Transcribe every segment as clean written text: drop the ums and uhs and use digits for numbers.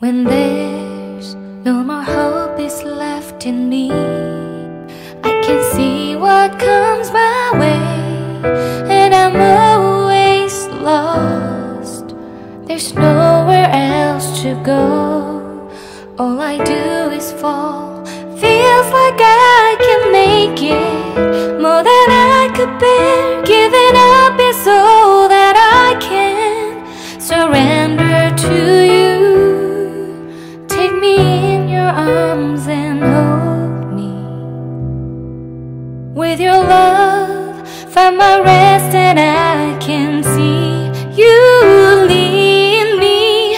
When there's no more hope is left in me, I can see what comes my way, and I'm always lost. There's nowhere else to go. All I do is fall. Feels like I can make it, more than I could bear. Giving up is all that I can. Surrender to you. Arms and hold me with your love, find my rest, and I can see you lead me.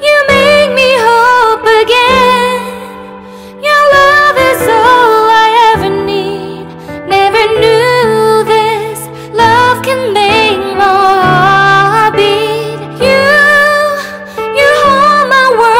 You make me hope again. Your love is all I ever need. Never knew this love can make my heart beat. You hold my world.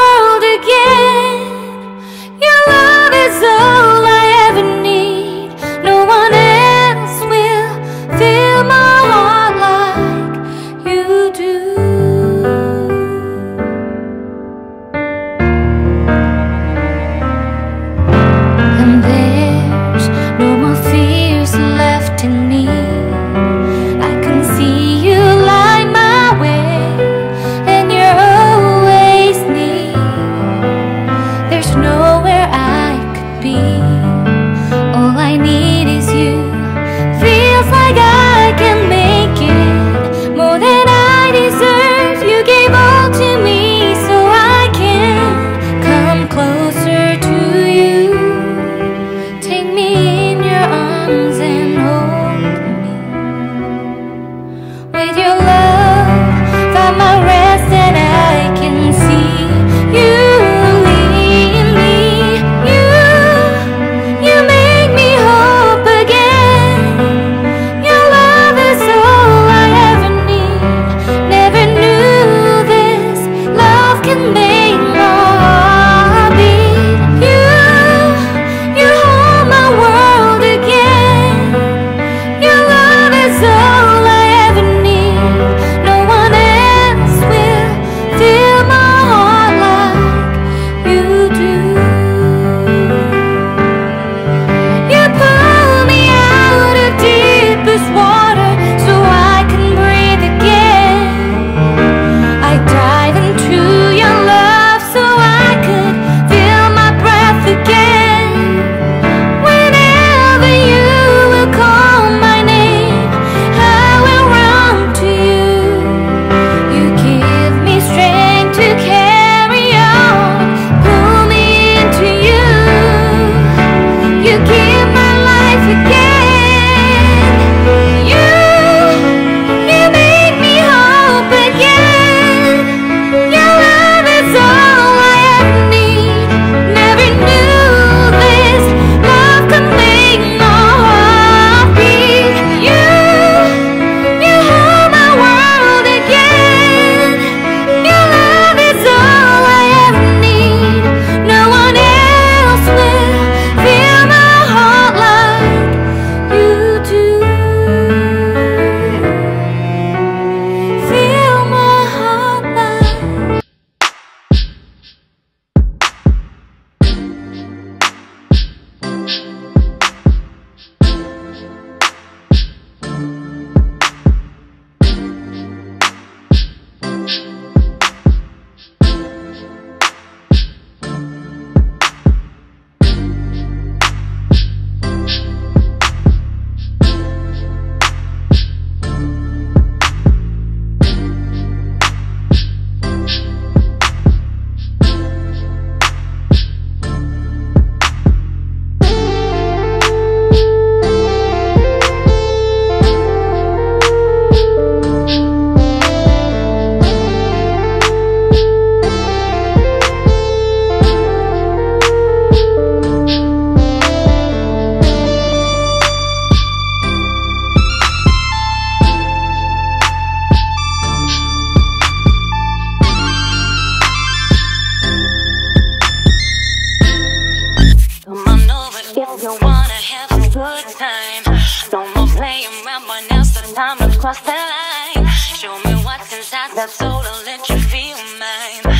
Time to cross the line. Show me what's inside that soul and let you feel mine.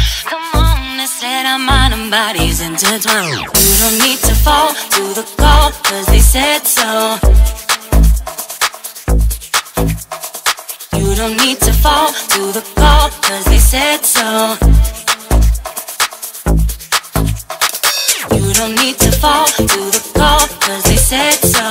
mind and body's intertwined. You don't need to fall to the call, cause they said so. You don't need to fall to the call, cause they said so. You don't need to fall to the call, cause they said so.